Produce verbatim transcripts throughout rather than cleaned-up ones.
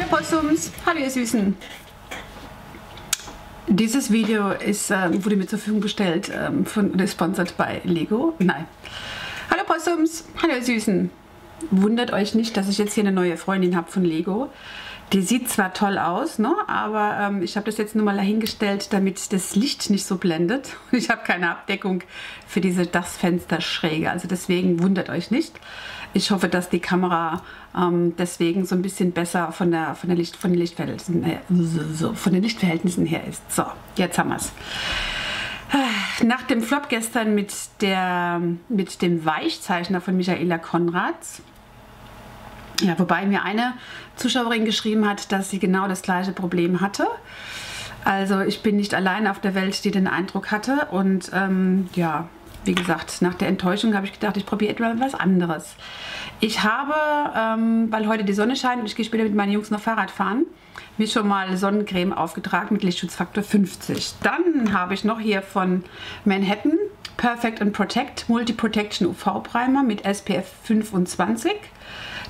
Hallo Possums, hallo ihr Süßen. Dieses Video ist, äh, wurde mir zur Verfügung gestellt ähm, von gesponsert bei Lego. Nein. Hallo Possums, hallo ihr Süßen. Wundert euch nicht, dass ich jetzt hier eine neue Freundin habe von Lego. Die sieht zwar toll aus, ne? aber ähm, ich habe das jetzt nur mal dahingestellt, damit das Licht nicht so blendet. Ich habe keine Abdeckung für diese Dachsfensterschräge, also deswegen wundert euch nicht. Ich hoffe, dass die Kamera ähm, deswegen so ein bisschen besser von, der, von, der Licht, von, den Lichtverhältnissen her, so, von den Lichtverhältnissen her ist. So, jetzt haben wir es. Nach dem Flop gestern mit, der, mit dem Weichzeichner von Michaela Konrads, ja, wobei mir eine Zuschauerin geschrieben hat, dass sie genau das gleiche Problem hatte. Also ich bin nicht alleine auf der Welt, die den Eindruck hatte. Und ähm, ja, wie gesagt, nach der Enttäuschung habe ich gedacht, ich probiere etwas anderes. Ich habe, ähm, weil heute die Sonne scheint und ich gehe später mit meinen Jungs noch Fahrrad fahren, mir schon mal Sonnencreme aufgetragen mit Lichtschutzfaktor fünfzig. Dann habe ich noch hier von Manhattan Perfect and Protect Multi Protection U V Primer mit S P F fünfundzwanzig.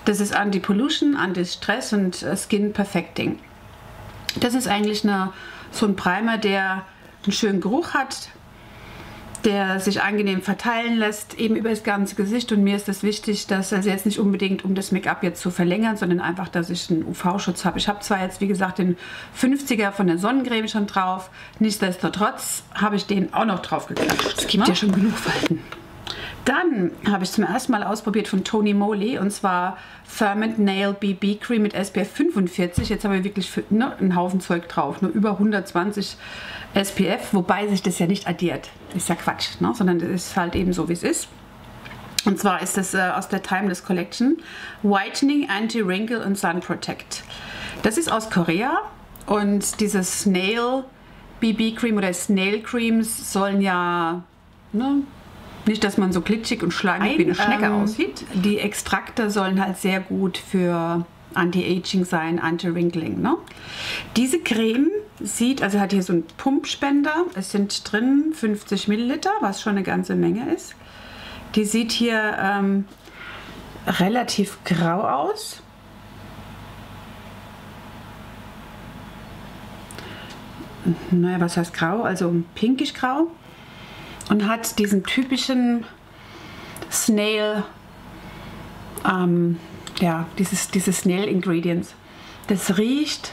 Das ist Anti-Pollution, Anti-Stress und Skin Perfecting. Das ist eigentlich eine, so ein Primer, der einen schönen Geruch hat, der sich angenehm verteilen lässt, eben über das ganze Gesicht. Und mir ist das wichtig, dass, also jetzt nicht unbedingt, um das Make-up jetzt zu verlängern, sondern einfach, dass ich einen U V-Schutz habe. Ich habe zwar jetzt, wie gesagt, den fünfziger von der Sonnencreme schon drauf, nichtsdestotrotz habe ich den auch noch drauf geklatscht. Es gibt ja schon genug Falten. Dann habe ich zum ersten Mal ausprobiert von Tony Moly, und zwar Ferment Nail B B Cream mit S P F fünfundvierzig. Jetzt haben wir wirklich für, ne, einen Haufen Zeug drauf, nur über hundertzwanzig S P F, wobei sich das ja nicht addiert. Ist ja Quatsch, ne? Sondern das ist halt eben so, wie es ist. Und zwar ist das äh, aus der Timeless Collection Whitening, Anti-Wrinkle und Sun Protect. Das ist aus Korea, und dieses Nail B B Cream oder Snail Creams sollen ja... Ne, nicht, dass man so glitschig und schleimig ein, wie eine Schnecke ähm, aussieht. Die Extrakte sollen halt sehr gut für Anti-Aging sein, Anti-Wrinkling. Ne? Diese Creme sieht, also hat hier so einen Pumpspender. Es sind drin fünfzig Milliliter, was schon eine ganze Menge ist. Die sieht hier ähm, relativ grau aus. Naja, was heißt grau? Also pinkig grau. Und hat diesen typischen Snail, ähm, ja, dieses, dieses Snail Ingredients. Das riecht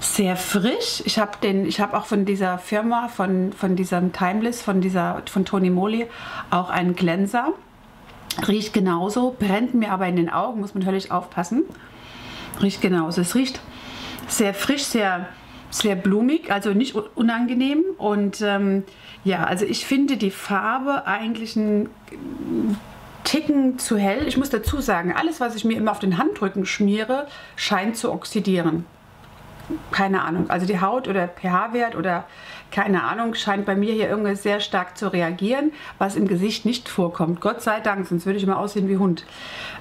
sehr frisch. Ich habe den, ich habe auch von dieser Firma, von, von diesem Timeless, von dieser, von Tony Moly auch einen Cleanser. Riecht genauso, brennt mir aber in den Augen, muss man höllisch aufpassen. Riecht genauso. Es riecht sehr frisch, sehr sehr blumig, also nicht unangenehm. Und ähm, ja, also ich finde die Farbe eigentlich einen Ticken zu hell. Ich muss dazu sagen, alles, was ich mir immer auf den Handrücken schmiere, scheint zu oxidieren. Keine Ahnung, also die Haut oder pH-Wert oder keine Ahnung, scheint bei mir hier irgendwie sehr stark zu reagieren, was im Gesicht nicht vorkommt. Gott sei Dank, sonst würde ich immer aussehen wie Hund.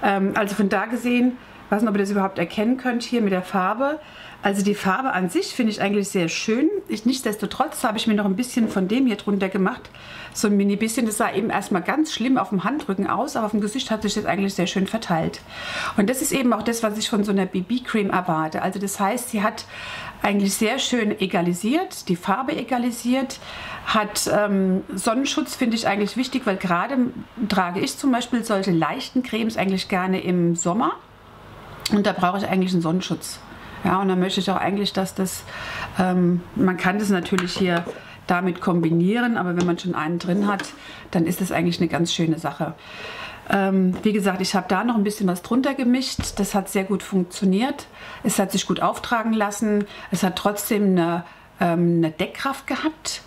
Ähm, also von da gesehen, ich weiß nicht, ob ihr das überhaupt erkennen könnt hier mit der Farbe. Also die Farbe an sich finde ich eigentlich sehr schön. Ich, nichtsdestotrotz habe ich mir noch ein bisschen von dem hier drunter gemacht. So ein mini bisschen. Das sah eben erstmal ganz schlimm auf dem Handrücken aus, aber auf dem Gesicht hat sich das eigentlich sehr schön verteilt. Und das ist eben auch das, was ich von so einer B B-Creme erwarte. Also das heißt, sie hat eigentlich sehr schön egalisiert, die Farbe egalisiert, hat ähm, Sonnenschutz, finde ich eigentlich wichtig, weil gerade trage ich zum Beispiel solche leichten Cremes eigentlich gerne im Sommer. Und da brauche ich eigentlich einen Sonnenschutz. Ja, und dann möchte ich auch eigentlich, dass das, ähm, man kann das natürlich hier damit kombinieren, aber wenn man schon einen drin hat, dann ist das eigentlich eine ganz schöne Sache. Ähm, wie gesagt, ich habe da noch ein bisschen was drunter gemischt. Das hat sehr gut funktioniert. Es hat sich gut auftragen lassen. Es hat trotzdem eine, ähm, eine Deckkraft gehabt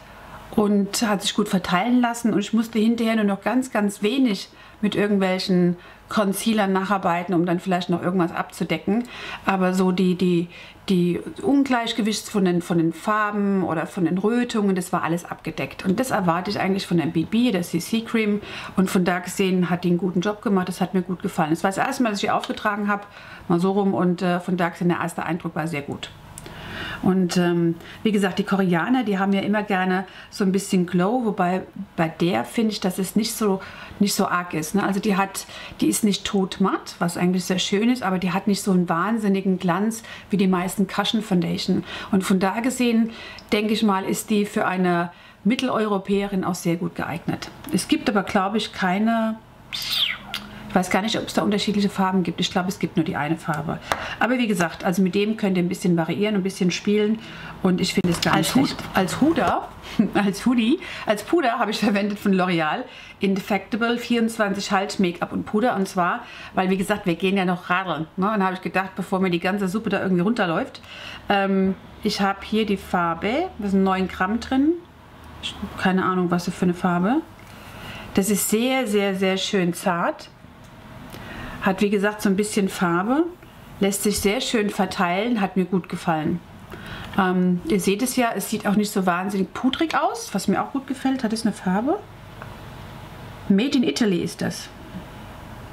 und hat sich gut verteilen lassen. Und ich musste hinterher nur noch ganz, ganz wenig mit irgendwelchen Concealern nacharbeiten, um dann vielleicht noch irgendwas abzudecken. Aber so die, die, die Ungleichgewicht von den, von den Farben oder von den Rötungen, das war alles abgedeckt. Und das erwarte ich eigentlich von der B B, der C C Cream. Und von da gesehen hat die einen guten Job gemacht. Das hat mir gut gefallen. Das war das erste Mal, dass ich hier aufgetragen habe. Mal so rum. Und äh, von da gesehen, der erste Eindruck war sehr gut. Und ähm, wie gesagt, die Koreaner, die haben ja immer gerne so ein bisschen Glow, wobei bei der finde ich, dass es nicht so, nicht so arg ist, ne? Also die hat, die ist nicht totmatt, was eigentlich sehr schön ist, aber die hat nicht so einen wahnsinnigen Glanz wie die meisten Cushion Foundation. Und von da gesehen, denke ich mal, ist die für eine Mitteleuropäerin auch sehr gut geeignet. Es gibt aber, glaube ich, keine... Ich weiß gar nicht, ob es da unterschiedliche Farben gibt. Ich glaube, es gibt nur die eine Farbe. Aber wie gesagt, also mit dem könnt ihr ein bisschen variieren, ein bisschen spielen. Und ich finde es gar nicht schlecht. Als Huder, als Hoodie, als Puder habe ich verwendet von L'Oreal Indefectable vierundzwanzig Halt Make-up und Puder. Und zwar, weil wie gesagt, wir gehen ja noch radeln, ne? Und da habe ich gedacht, bevor mir die ganze Suppe da irgendwie runterläuft. Ähm, ich habe hier die Farbe, da sind neun Gramm drin. Ich habe keine Ahnung, was das für eine Farbe. Das ist sehr, sehr, sehr schön zart. Hat wie gesagt so ein bisschen Farbe, lässt sich sehr schön verteilen, hat mir gut gefallen. Ähm, ihr seht es ja, es sieht auch nicht so wahnsinnig pudrig aus, was mir auch gut gefällt. Hat es eine Farbe? Made in Italy ist das.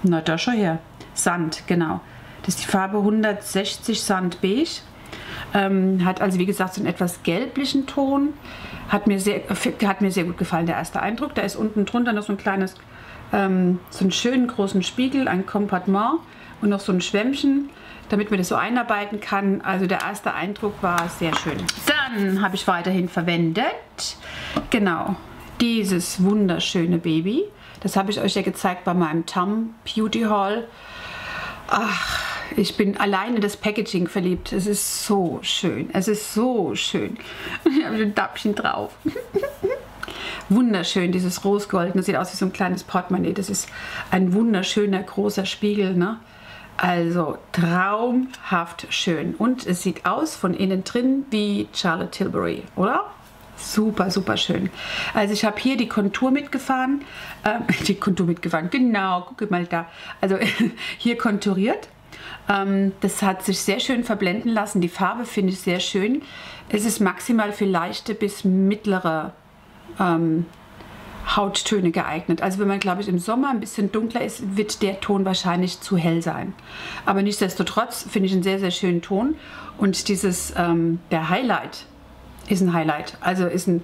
Na, da schau her. Sand, genau. Das ist die Farbe hundertsechzig Sand Beige. Ähm, hat also wie gesagt so einen etwas gelblichen Ton. Hat mir sehr, hat mir sehr gut gefallen, der erste Eindruck. Da ist unten drunter noch so ein kleines... Ähm, so einen schönen großen Spiegel, ein Kompartiment und noch so ein Schwämmchen, damit man das so einarbeiten kann. Also der erste Eindruck war sehr schön. Dann habe ich weiterhin verwendet, genau, dieses wunderschöne Baby. Das habe ich euch ja gezeigt bei meinem Tam Beauty Haul. Ach, ich bin alleine in das Packaging verliebt. Es ist so schön, es ist so schön. Ich habe ein Däppchen drauf. Wunderschön, dieses Rosgold. Das sieht aus wie so ein kleines Portemonnaie. Das ist ein wunderschöner, großer Spiegel, ne? Also traumhaft schön. Und es sieht aus von innen drin wie Charlotte Tilbury, oder? Super, super schön. Also ich habe hier die Kontur mitgefahren. Ähm, die Kontur mitgefahren, genau, guck mal da. Also hier konturiert. Ähm, das hat sich sehr schön verblenden lassen. Die Farbe finde ich sehr schön. Es ist maximal für leichte bis mittlere Ähm, Hauttöne geeignet. Also wenn man, glaube ich, im Sommer ein bisschen dunkler ist, wird der Ton wahrscheinlich zu hell sein. Aber nichtsdestotrotz finde ich einen sehr, sehr schönen Ton. Und dieses, ähm, der Highlight ist ein Highlight. Also ist ein,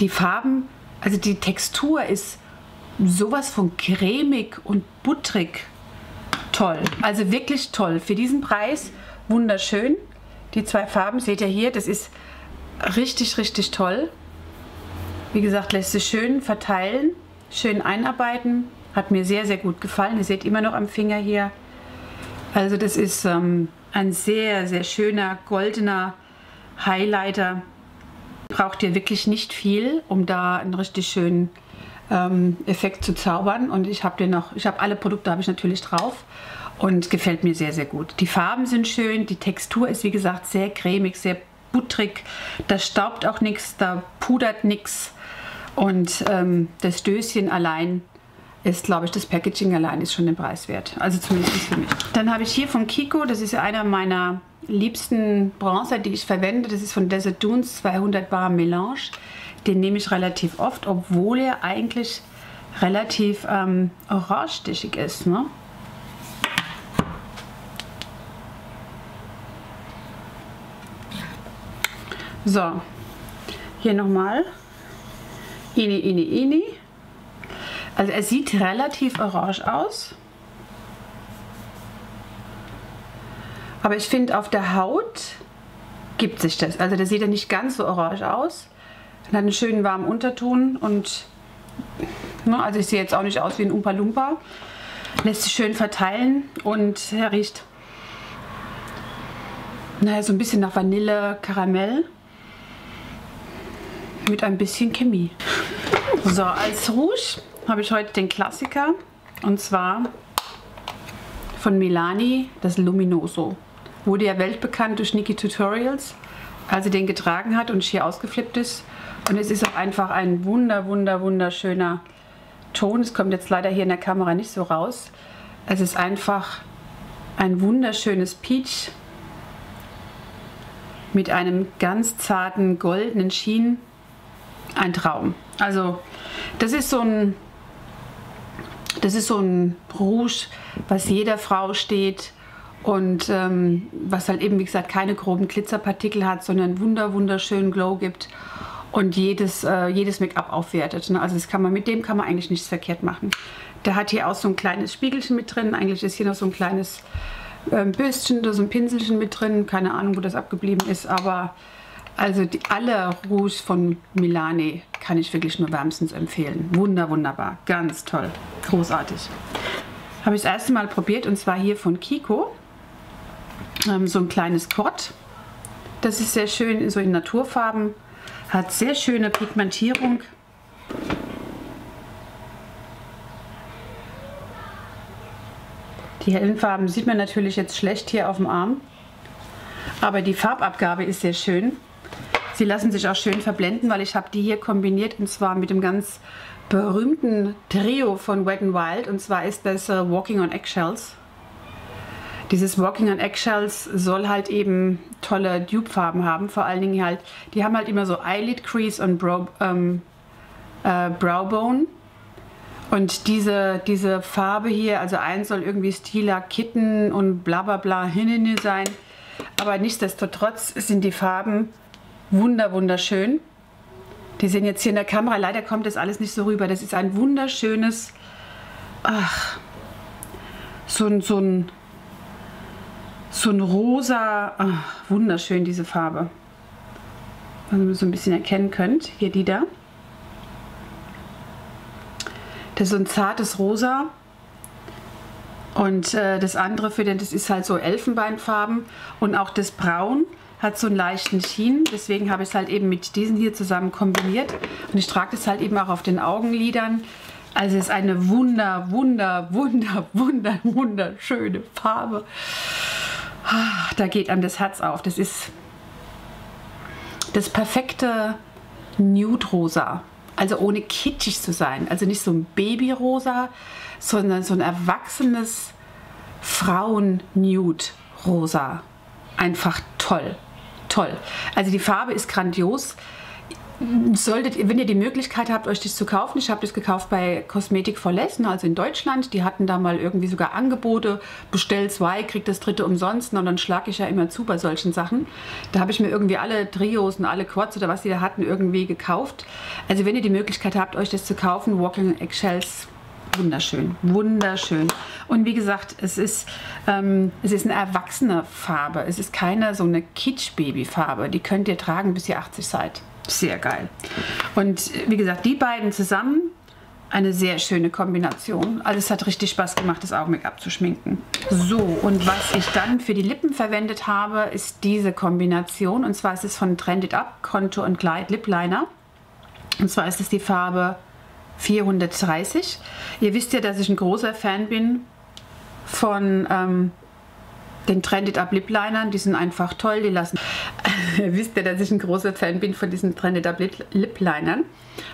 die Farben, also die Textur ist sowas von cremig und butterig. Toll. Also wirklich toll. Für diesen Preis wunderschön. Die zwei Farben seht ihr hier. Das ist richtig, richtig toll. Wie gesagt, lässt sich schön verteilen, schön einarbeiten. Hat mir sehr, sehr gut gefallen. Ihr seht immer noch am Finger hier. Also das ist ähm, ein sehr, sehr schöner, goldener Highlighter. Braucht ihr wirklich nicht viel, um da einen richtig schönen ähm, Effekt zu zaubern. Und ich habe den noch, ich habe alle Produkte habe ich natürlich drauf. Und gefällt mir sehr, sehr gut. Die Farben sind schön, die Textur ist wie gesagt sehr cremig, sehr butterig. Da staubt auch nichts, da pudert nichts. Und ähm, das Döschen allein ist, glaube ich, das Packaging allein ist schon den Preis wert. Also zumindest für mich. Dann habe ich hier von Kiko, das ist einer meiner liebsten Bronzer, die ich verwende. Das ist von Desert Dunes zweihundert Bar Melange. Den nehme ich relativ oft, obwohl er eigentlich relativ ähm, orangestichig ist, ne? So, hier nochmal. Ini, ini, ini. Also er sieht relativ orange aus. Aber ich finde, auf der Haut gibt sich das. Also da sieht er nicht ganz so orange aus. Er hat einen schönen warmen Unterton. Und ne, also ich sehe jetzt auch nicht aus wie ein Umpa Lumpa. Lässt sich schön verteilen und er riecht, naja, so ein bisschen nach Vanille, Karamell. Mit ein bisschen Chemie. So, als Rouge habe ich heute den Klassiker und zwar von Milani, das Luminoso. Wurde ja weltbekannt durch Nikkie Tutorials, als sie den getragen hat und hier ausgeflippt ist. Und es ist auch einfach ein wunder, wunder, wunderschöner Ton. Es kommt jetzt leider hier in der Kamera nicht so raus. Es ist einfach ein wunderschönes Peach mit einem ganz zarten goldenen Sheen. Ein Traum. Also das ist so ein, das ist so ein Rouge, was jeder Frau steht Und ähm, was halt eben, wie gesagt, keine groben Glitzerpartikel hat, sondern wunder wunderschönen Glow gibt und jedes, äh, jedes Make-up aufwertet. Ne? Also das kann man, mit dem kann man eigentlich nichts verkehrt machen. Der hat hier auch so ein kleines Spiegelchen mit drin. Eigentlich ist hier noch so ein kleines ähm, Bürstchen oder so ein Pinselchen mit drin. Keine Ahnung, wo das abgeblieben ist, aber also die, alle Rouge von Milani kann ich wirklich nur wärmstens empfehlen. Wunder, wunderbar. Ganz toll. Großartig. Habe ich das erste Mal probiert, und zwar hier von Kiko. So ein kleines Quad. Das ist sehr schön, so in Naturfarben. Hat sehr schöne Pigmentierung. Die hellen Farben sieht man natürlich jetzt schlecht hier auf dem Arm. Aber die Farbabgabe ist sehr schön. Sie lassen sich auch schön verblenden, weil ich habe die hier kombiniert, und zwar mit dem ganz berühmten Trio von Wet n Wild. Und zwar ist das Walking on Eggshells. Dieses Walking on Eggshells soll halt eben tolle Dupe-Farben haben, vor allen Dingen halt, die haben halt immer so Eyelid Crease und Brow, ähm, äh, Browbone, und diese, diese Farbe hier, also eins soll irgendwie Stila Kitten und bla bla bla hinne sein, aber nichtsdestotrotz sind die Farben wunder wunderschön. Die sehen jetzt hier in der Kamera, leider kommt das alles nicht so rüber, das ist ein wunderschönes, ach, so ein, so ein So ein rosa, ach, wunderschön diese Farbe. Was ihr so ein bisschen erkennen könnt, hier die da. Das ist so ein zartes Rosa. Und äh, das andere, für den, das ist halt so Elfenbeinfarben. Und auch das Braun hat so einen leichten Sheen. Deswegen habe ich es halt eben mit diesen hier zusammen kombiniert. Und ich trage das halt eben auch auf den Augenlidern. Also es ist eine wunder, wunder, wunder, wunder, wunderschöne Farbe. Da geht einem das Herz auf. Das ist das perfekte Nude-Rosa. Also ohne kitschig zu sein. Also nicht so ein Baby-Rosa, sondern so ein erwachsenes Frauen-Nude-Rosa. Einfach toll. Toll. Also die Farbe ist grandios. Solltet, wenn ihr die Möglichkeit habt, euch das zu kaufen, ich habe das gekauft bei Cosmetics for Less, also in Deutschland, die hatten da mal irgendwie sogar Angebote, bestell zwei, kriegt das dritte umsonst, und dann schlage ich ja immer zu bei solchen Sachen. Da habe ich mir irgendwie alle Trios und alle Quads oder was die da hatten irgendwie gekauft. Also wenn ihr die Möglichkeit habt, euch das zu kaufen, Walking Eggshells, wunderschön, wunderschön. Und wie gesagt, es ist, ähm, es ist eine erwachsene Farbe, es ist keine so eine Kitsch-Baby-Farbe, die könnt ihr tragen, bis ihr achtzig seid. Sehr geil. Und wie gesagt, die beiden zusammen, eine sehr schöne Kombination. Also es hat richtig Spaß gemacht, das Augen-Make-up zu schminken. So, und was ich dann für die Lippen verwendet habe, ist diese Kombination. Und zwar ist es von Trend It Up, Contour and Glide Lip Liner. Und zwar ist es die Farbe vierhundertdreißig. Ihr wisst ja, dass ich ein großer Fan bin von ähm, den Trend It Up Lip Linern. Die sind einfach toll, die lassen... Ihr wisst ja, dass ich ein großer Fan bin von diesen Trend It Up Lip Linern,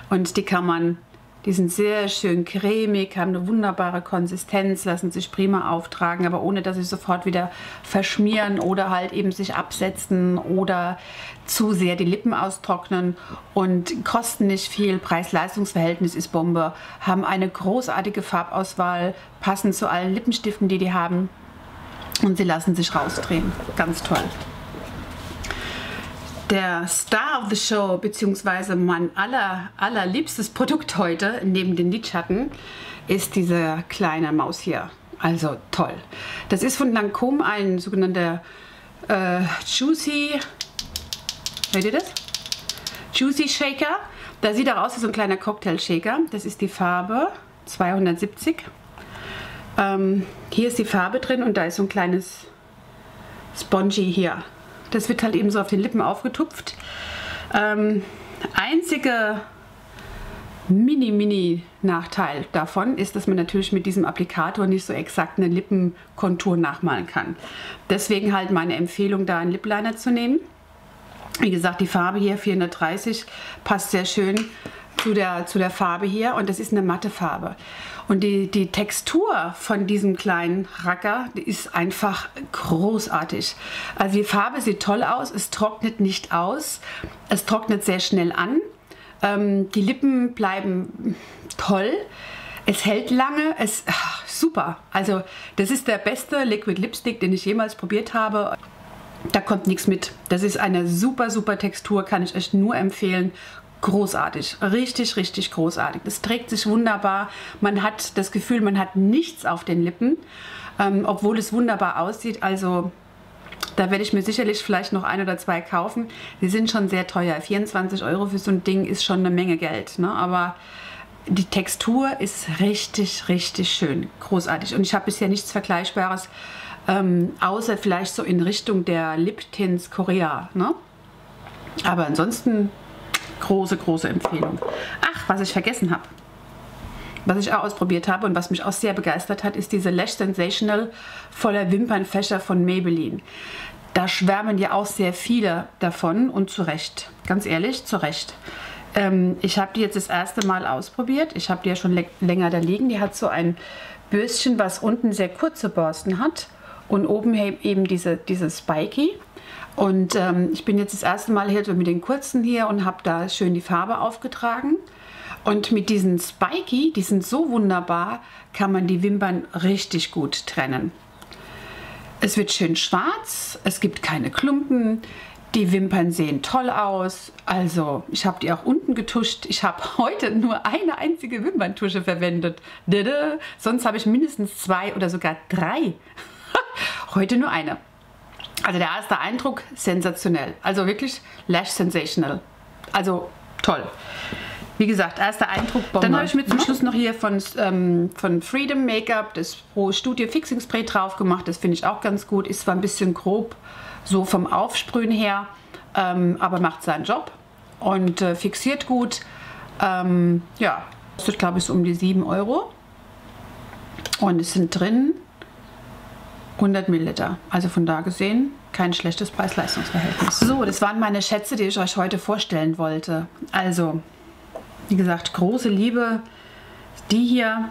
und die kann man, die sind sehr schön cremig, haben eine wunderbare Konsistenz, lassen sich prima auftragen, aber ohne, dass sie sofort wieder verschmieren oder halt eben sich absetzen oder zu sehr die Lippen austrocknen, und kosten nicht viel, Preis-Leistungs-Verhältnis ist Bombe, haben eine großartige Farbauswahl, passen zu allen Lippenstiften, die die haben, und sie lassen sich rausdrehen. Ganz toll. Der Star of the Show, beziehungsweise mein aller, allerliebstes Produkt heute, neben den Lidschatten, ist diese kleine Maus hier. Also toll. Das ist von Lancôme ein sogenannter äh, Juicy, seht ihr das? Juicy Shaker. Da sieht er aus wie so ein kleiner Cocktail-Shaker. Das ist die Farbe zweihundertsiebzig. Ähm, hier ist die Farbe drin, und da ist so ein kleines Spongy hier. Das wird halt eben so auf den Lippen aufgetupft. Ähm, einziger Mini-Mini-Nachteil davon ist, dass man natürlich mit diesem Applikator nicht so exakt eine Lippenkontur nachmalen kann. Deswegen halt meine Empfehlung, da einen Lip Liner zu nehmen. Wie gesagt, die Farbe hier vierhundertdreißig passt sehr schön zu der, zu der Farbe hier, und das ist eine matte Farbe. Und die, die Textur von diesem kleinen Racker, die ist einfach großartig. Also die Farbe sieht toll aus, es trocknet nicht aus, es trocknet sehr schnell an. Ähm, die Lippen bleiben toll, es hält lange, es ach, super. Also das ist der beste Liquid Lipstick, den ich jemals probiert habe. Da kommt nichts mit. Das ist eine super, super Textur, kann ich euch nur empfehlen. Großartig, richtig, richtig großartig. Es trägt sich wunderbar. Man hat das Gefühl, man hat nichts auf den Lippen, ähm, obwohl es wunderbar aussieht. Also da werde ich mir sicherlich vielleicht noch ein oder zwei kaufen. Die sind schon sehr teuer. vierundzwanzig Euro für so ein Ding ist schon eine Menge Geld, ne? Aber die Textur ist richtig, richtig schön. Großartig. Und ich habe bisher nichts Vergleichbares, ähm, außer vielleicht so in Richtung der Lip Tints Korea, ne? Aber ansonsten große, große Empfehlung. Ach, was ich vergessen habe, was ich auch ausprobiert habe und was mich auch sehr begeistert hat, ist diese Lash Sensational voller Wimpernfächer von Maybelline. Da schwärmen ja auch sehr viele davon und zu Recht. Ganz ehrlich, zu Recht. Ähm, ich habe die jetzt das erste Mal ausprobiert. Ich habe die ja schon länger da liegen. Die hat so ein Bürstchen, was unten sehr kurze Borsten hat und oben eben diese, diese Spiky. Und ähm, ich bin jetzt das erste Mal hier mit den kurzen hier und habe da schön die Farbe aufgetragen. Und mit diesen Spiky, die sind so wunderbar, kann man die Wimpern richtig gut trennen. Es wird schön schwarz, es gibt keine Klumpen, die Wimpern sehen toll aus. Also ich habe die auch unten getuscht. Ich habe heute nur eine einzige Wimperntusche verwendet. Dada. Sonst habe ich mindestens zwei oder sogar drei. Heute nur eine. Also der erste Eindruck, sensationell. Also wirklich Lash Sensational. Also toll. Wie gesagt, erster Eindruck, Bombe. Dann habe ich mir zum Schluss noch hier von, ähm, von Freedom Make-up das Pro Studio Fixing Spray drauf gemacht. Das finde ich auch ganz gut. Ist zwar ein bisschen grob, so vom Aufsprühen her, ähm, aber macht seinen Job und äh, fixiert gut. Ähm, ja, kostet glaube ich so um die sieben Euro. Und es sind drin hundert Milliliter. Also von da gesehen kein schlechtes Preis-Leistungs-Verhältnis. So, das waren meine Schätze, die ich euch heute vorstellen wollte. Also, wie gesagt, große Liebe. Die hier,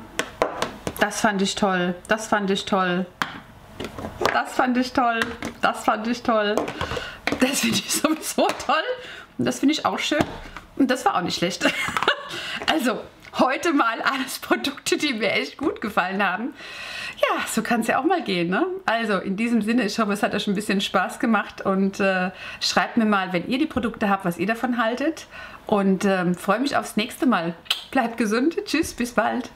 das fand ich toll, das fand ich toll, das fand ich toll, das fand ich toll. Das finde ich sowieso toll. Und das finde ich auch schön. Und das war auch nicht schlecht. Also, heute mal alles Produkte, die mir echt gut gefallen haben. Ja, so kann es ja auch mal gehen, ne? Also in diesem Sinne, ich hoffe, es hat euch ein bisschen Spaß gemacht und äh, schreibt mir mal, wenn ihr die Produkte habt, was ihr davon haltet. Und ähm, freue mich aufs nächste Mal. Bleibt gesund. Tschüss, bis bald.